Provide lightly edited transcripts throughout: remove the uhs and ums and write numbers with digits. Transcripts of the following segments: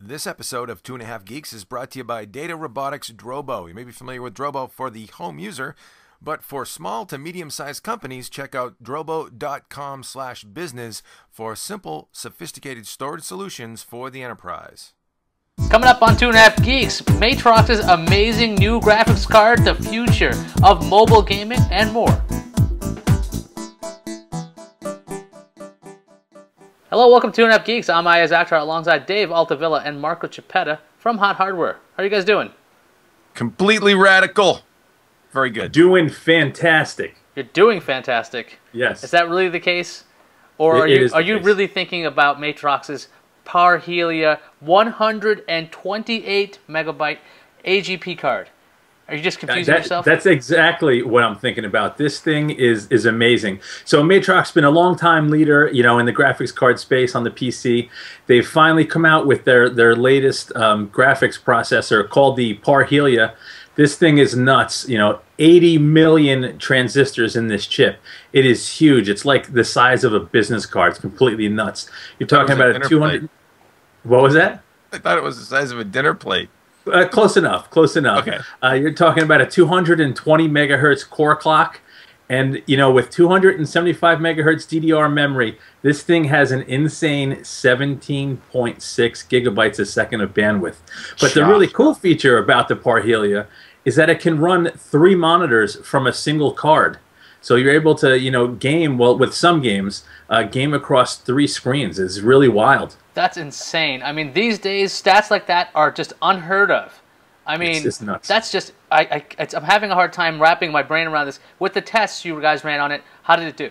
This episode of 2.5 Geeks is brought to you by Data Robotics Drobo. You may be familiar with Drobo for the home user, but for small to medium-sized companies, check out drobo.com/business for simple, sophisticated storage solutions for the enterprise. Coming up on 2.5 Geeks, Matrox's amazing new graphics card, the future of mobile gaming, and more. Hello, welcome to 2.5 Geeks. I'm Ayaz Akhtar alongside Dave Altavilla and Marco Chipetta from Hot Hardware. How are you guys doing? Completely radical. Very good. Doing fantastic. You're doing fantastic. Yes. Is that really the case? Or are you really thinking about Matrox's Parhelia 128 megabyte AGP card? Are you just confusing yourself? That's exactly what I'm thinking about. This thing is amazing. So Matrox's been a long-time leader, you know, in the graphics card space on the PC. They've finally come out with their latest graphics processor called the Parhelia. This thing is nuts. You know, 80 million transistors in this chip. It is huge. It's like the size of a business card. It's completely nuts. You're talking about a 200. Plate. What was that? I thought it was the size of a dinner plate. Close enough, close enough. Okay. You're talking about a 220 megahertz core clock, and you know, with 275 megahertz DDR memory, this thing has an insane 17.6 gigabytes a second of bandwidth. But the really cool feature about the Parhelia is that it can run 3 monitors from a single card. So you're able to, you know, game, well, with some games, game across 3 screens. It's really wild. That's insane. I mean, these days, stats like that are just unheard of. I mean, it's just nuts. That's just, I'm having a hard time wrapping my brain around this. With the tests you guys ran on it, how did it do?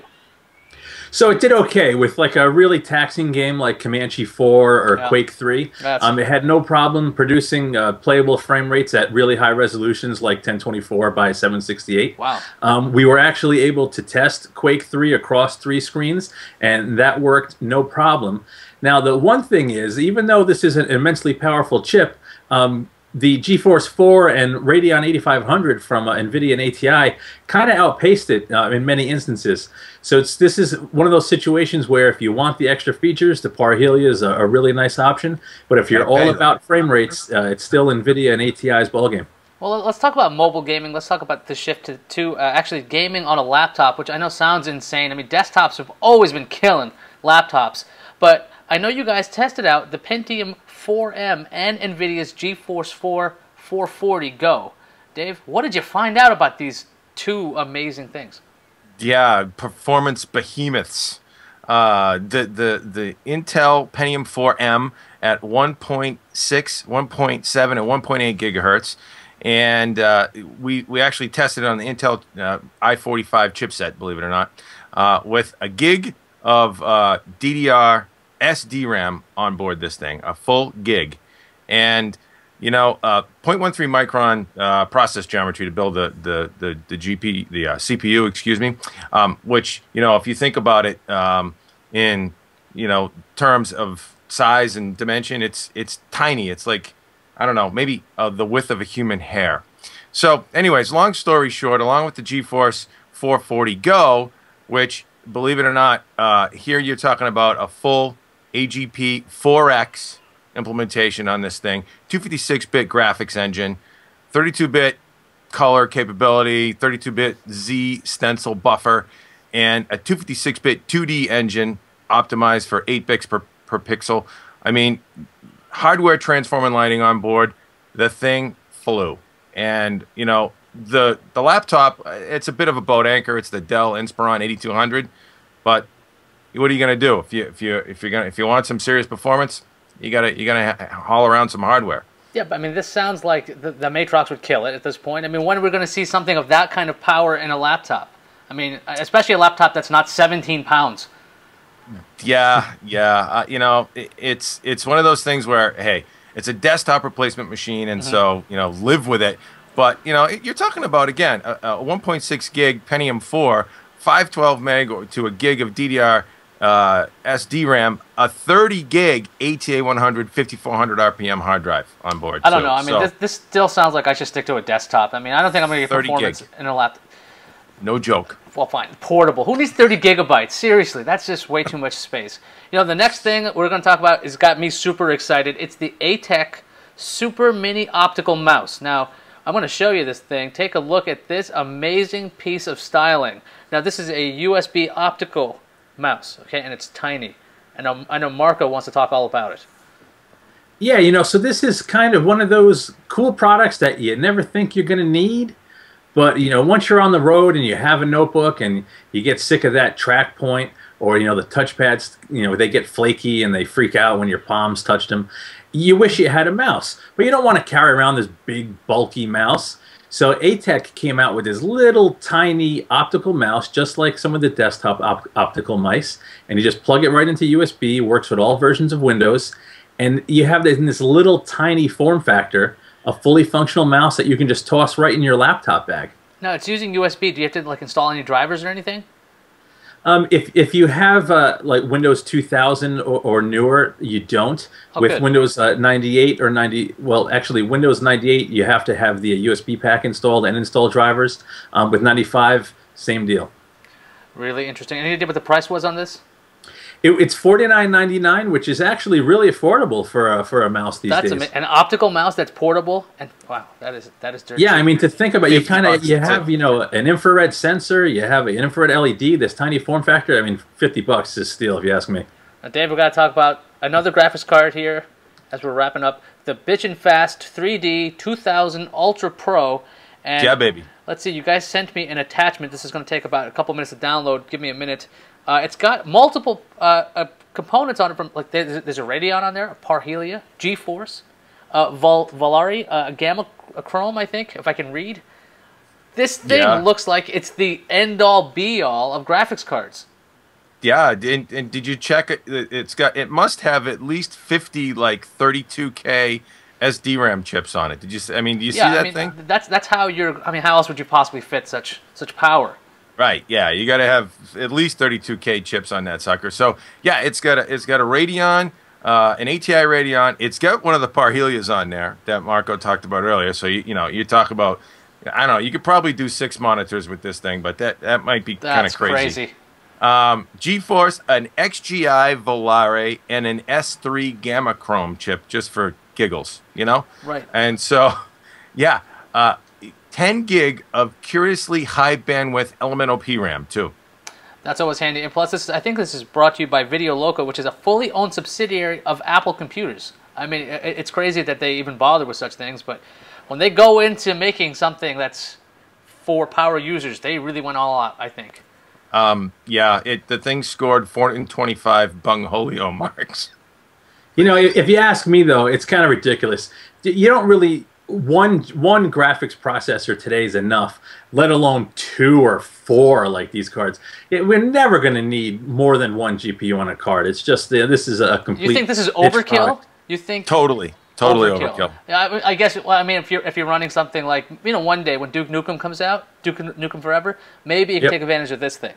So it did okay with like a really taxing game like Comanche 4 or Quake 3. It had no problem producing playable frame rates at really high resolutions like 1024 by 768. Wow. We were actually able to test Quake 3 across 3 screens, and that worked no problem. Now, the one thing is, even though this is an immensely powerful chip, the GeForce 4 and Radeon 8500 from NVIDIA and ATI kind of outpaced it in many instances. So this is one of those situations where if you want the extra features, the Parhelia is a really nice option. But if you're all about frame rates, it's still NVIDIA and ATI's ballgame. Well, let's talk about mobile gaming. Let's talk about the shift to actually gaming on a laptop, which I know sounds insane. I mean, desktops have always been killing laptops. But I know you guys tested out the Pentium 4M and NVIDIA's GeForce 4 440 Go. Dave, what did you find out about these 2 amazing things? Yeah, performance behemoths. The Intel Pentium 4M at 1.6, 1.7, and 1.8 gigahertz. And we actually tested it on the Intel i45 chipset, believe it or not, with a gig of DDR SD-RAM on board this thing, a full gig, and you know, 0.13 micron process geometry to build the CPU, excuse me, which, you know, if you think about it in, you know, terms of size and dimension, it's tiny. It's like, I don't know, maybe the width of a human hair. So, anyways, long story short, along with the GeForce 440 Go, which, believe it or not, here you're talking about a full AGP 4X implementation on this thing. 256-bit graphics engine, 32-bit color capability, 32-bit Z stencil buffer, and a 256-bit 2D engine optimized for 8 bits per pixel. I mean, hardware transformer lighting on board. The thing flew. And, you know, the laptop, it's a bit of a boat anchor. It's the Dell Inspiron 8200, but what are you going to do if you want some serious performance? You gotta haul around some hardware. Yeah, but I mean, this sounds like the Matrox would kill it at this point. I mean, when are we going to see something of that kind of power in a laptop? I mean, especially a laptop that's not 17 pounds. Yeah, yeah. You know, it's one of those things where, hey, it's a desktop replacement machine, and so, you know, live with it. But, you know, you're talking about, again, a 1.6 gig Pentium 4, 512 meg to a gig of DDR SD-RAM, a 30 gig ATA 100, 5400 RPM hard drive on board. I don't know. I mean, so, this still sounds like I should stick to a desktop. I mean, I don't think I'm going to get performance in a laptop. No joke. well, fine, portable. Who needs 30 gigabytes? Seriously, that's just way too much space. You know, the next thing we're going to talk about has got me super excited. It's the Atek Super Mini Optical Mouse. Now, I'm going to show you this thing. Take a look at this amazing piece of styling. Now, this is a USB optical mouse, okay, and it's tiny. And I know Marco wants to talk all about it. Yeah, you know, so this is kind of one of those cool products that you never think you're going to need. But, you know, once you're on the road and you have a notebook and you get sick of that track point or, you know, the touchpads, you know, they get flaky and they freak out when your palms touch them, you wish you had a mouse. But you don't want to carry around this big, bulky mouse. So Atek came out with this little, tiny optical mouse, just like some of the desktop optical mice. And you just plug it right into USB, works with all versions of Windows. And you have this, in this little tiny form factor, a fully functional mouse that you can just toss right in your laptop bag. No, it's using USB. Do you have to like install any drivers or anything? If you have like Windows 2000 or newer, you don't. Oh, with good. Windows 98 or 90, well, actually Windows 98, you have to have the USB pack installed and install drivers. With 95, same deal. Really interesting. Any idea what the price was on this? It's $49.99, which is actually really affordable for a mouse these days. An optical mouse that's portable, and wow, that is dirty. Yeah, I mean, to think about, you have you know, an infrared sensor, you have an infrared LED, this tiny form factor. I mean, $50 is steal if you ask me. Now, Dave, we've got to talk about another graphics card here as we're wrapping up the bitchin' fast 3D 2000 Ultra Pro. And yeah, baby. Let's see, you guys sent me an attachment. This is going to take about a couple minutes to download. Give me a minute. It's got multiple components on it. From like there's a Radeon on there, a Parhelia, GeForce, Volari, Gamma-Chrome, I think, if I can read. This thing looks like it's the end-all, be-all of graphics cards. Yeah, and did you check it? It must have at least 50 like 32K SDRAM chips on it. Did you? I mean, do you see that thing? That's how you're. I mean, how else would you possibly fit such power? Right, yeah, you got to have at least 32K chips on that sucker. So, yeah, it's got a Radeon, an ATI Radeon. It's got one of the Parhelias on there that Marco talked about earlier. So, you know, you talk about, I don't know, you could probably do 6 monitors with this thing, but that might be kind of crazy. GeForce, an XGI Volare, and an S3 Gamma-Chrome chip just for giggles, you know? Right. And so, yeah, 10 gig of curiously high bandwidth elemental P-RAM, too. That's always handy. And plus, I think this is brought to you by VideoLoco, which is a fully owned subsidiary of Apple Computers. I mean, it's crazy that they even bother with such things, but when they go into making something that's for power users, they really went all out, I think. Yeah, the thing scored 425 bungholio marks. You know, if you ask me, though, it's kind of ridiculous. You don't really... One graphics processor today is enough, let alone 2 or 4 like these cards. We're never going to need more than 1 GPU on a card. It's just this is a complete. You think this is overkill? You think totally overkill. Yeah, I guess. Well, I mean, if you're running something like, you know, one day when Duke Nukem comes out, Duke Nukem Forever, maybe you can take advantage of this thing.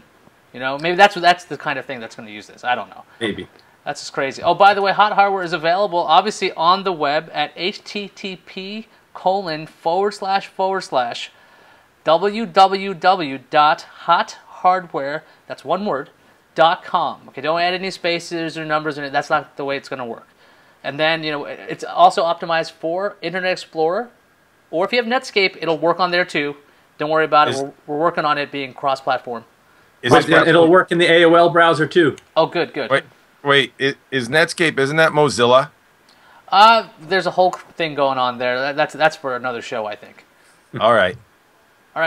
You know, maybe that's the kind of thing that's going to use this. I don't know. Maybe. That's just crazy. Oh, by the way, Hot Hardware is available obviously on the web at http://www.hothardware, that's one word, .com. Okay, don't add any spaces or numbers in it. That's not the way it's going to work. And then, you know, it's also optimized for Internet Explorer, or if you have Netscape, it'll work on there too. Don't worry about it. We're working on it being cross-platform. It'll work in the AOL browser too. Oh, good, good. Wait, is Netscape, isn't that Mozilla? There's a whole thing going on there. That's for another show, I think. All right.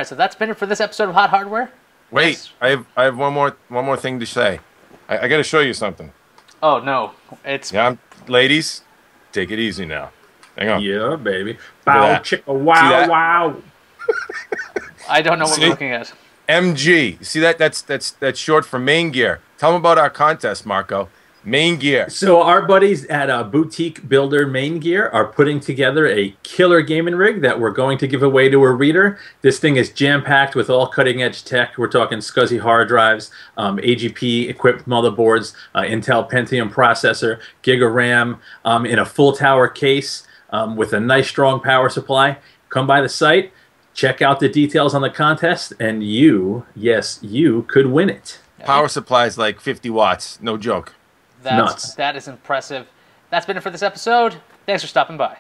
So that's been it for this episode of Hot Hardware. Wait, yes. I have one more thing to say. I got to show you something. Oh no, ladies, take it easy now. Hang on. Yeah, baby. Bow chicka wow wow. I don't know what we're looking at. MG. See that? That's short for MainGear. Tell them about our contest, Marco. MainGear. So our buddies at boutique builder MainGear are putting together a killer gaming rig that we're going to give away to a reader. This thing is jam-packed with all cutting-edge tech. We're talking SCSI hard drives, AGP-equipped motherboards, Intel Pentium processor, Giga-RAM, in a full-tower case with a nice, strong power supply. Come by the site. Check out the details on the contest, and you, yes, you could win it. Power supply is like 50 watts. No joke. That's nuts. That is impressive. That's been it for this episode. Thanks for stopping by.